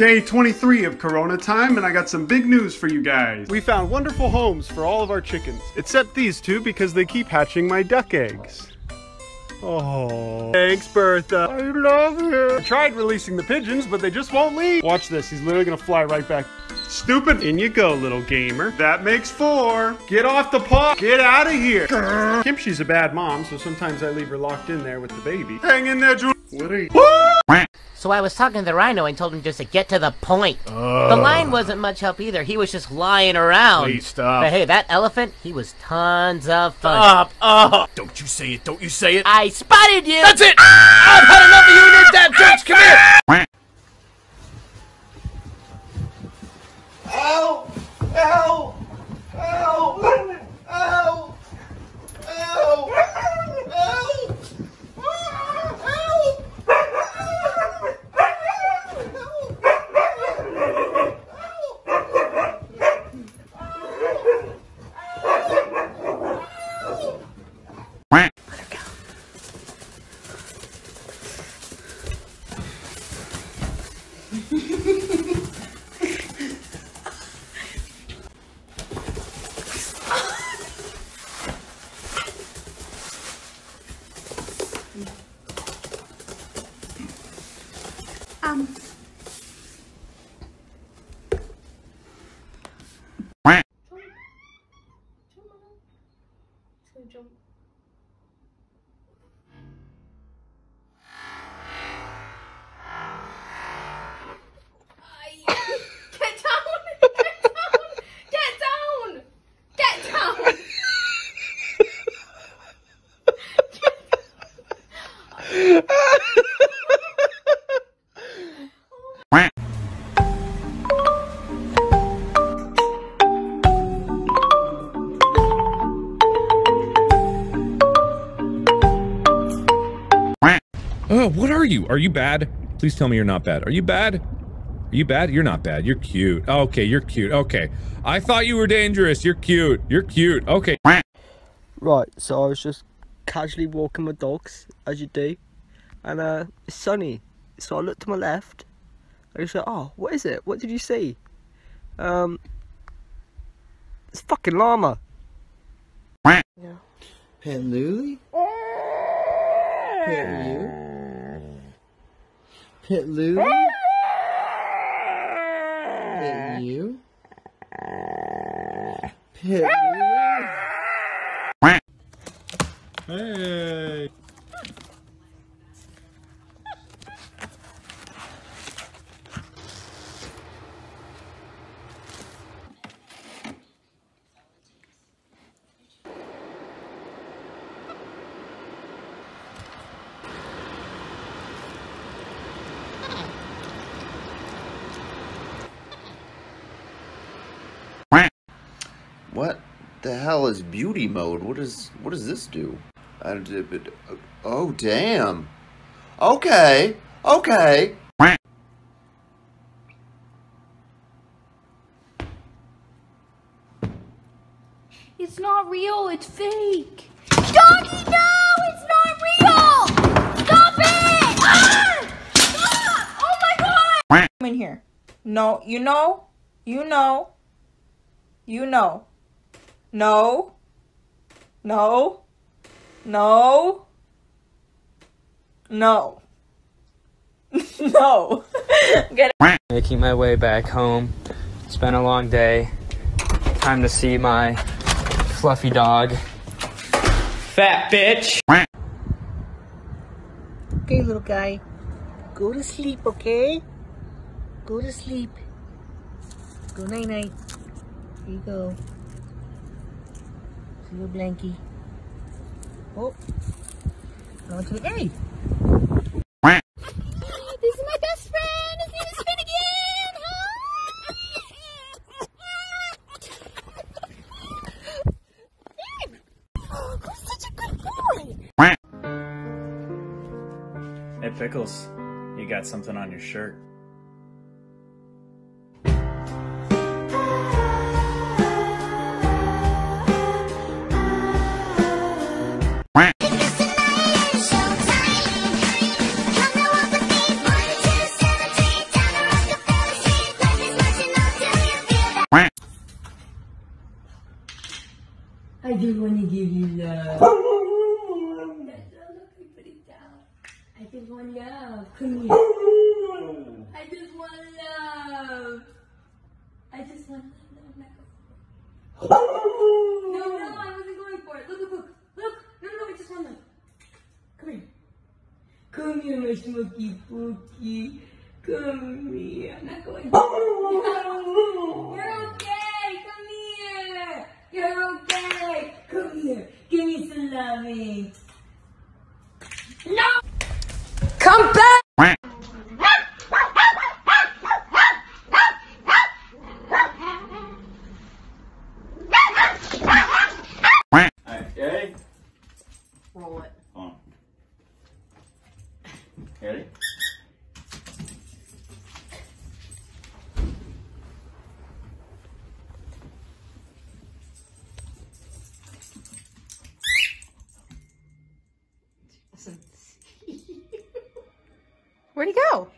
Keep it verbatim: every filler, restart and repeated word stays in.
day twenty-three of Corona time, and I got some big news for you guys. We found wonderful homes for all of our chickens, except these two because they keep hatching my duck eggs. Oh, thanks, Bertha. I love you. I tried releasing the pigeons, but they just won't leave. Watch this. He's literally gonna fly right back. Stupid. In you go, little gamer. That makes four. Get off the paw. Get out of here. Grr. Kimchi's a bad mom, so sometimes I leave her locked in there with the baby. Hang in there, Julie. What are you? Woo! So I was talking to the rhino and told him just to get to the point. Uh, the lion wasn't much help either. He was just lying around. Please stop. But hey, that elephant, he was tons of fun. Stop. Uh, don't you say it. Don't you say it. I spotted you. That's it. Ah! I've had enough of you and your dad jokes. Come here. Ow! Ow! Ow! Ow! Ow! Ow! Ow! Um. Jump. Jump. Jump. Oh, what are you? Are you bad? Please tell me you're not bad. Are you bad? Are you bad? You're not bad. You're cute. Okay, you're cute. Okay. I thought you were dangerous. You're cute. You're cute. Okay. Right, so I was just casually walking my dogs, as you do, and uh, it's sunny. So I looked to my left, and I just said, oh, what is it? What did you see? Um, it's a fucking llama. Yeah. Petlulie? Petlulie? Petlulie? Pet you? Pet you? Hey! What the hell is beauty mode? What is what does this do? I did it. Oh damn. Okay. Okay. It's not real. It's fake. Doggy, no! It's not real. Stop it! Ah! Stop! Oh my god! Come in here. No, you know. You know. You know. No, no, no, no, no. Get it. Making my way back home. It's been a long day. Time to see my fluffy dog. Fat bitch. Okay, little guy. Go to sleep, okay? Go to sleep. Go night night. Here you go. Your blankie. Oh. Going to the A. This is my best friend. His name is Finnegan. Oh. Oh, he's such a good boy. Hey, Pickles. You got something on your shirt. I just want to give you love. Put it down. I just want love. Come here. I just want love. I just want love. No, no, I wasn't going for it. Look, look, look. Look. No, no, I just want love. Come here. Come here, my Smokey Pookie. Come here. I'm not going for it. You're okay. Come here. You're okay. Come here. Give me some loving. No! Come back! Okay. Roll it. On. Ready? Where'd he go?